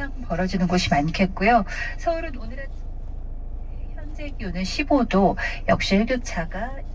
항상 벌어지는 곳이 많겠고요. 서울은 오늘 아침 현재 기온은 15도, 역시 일교차가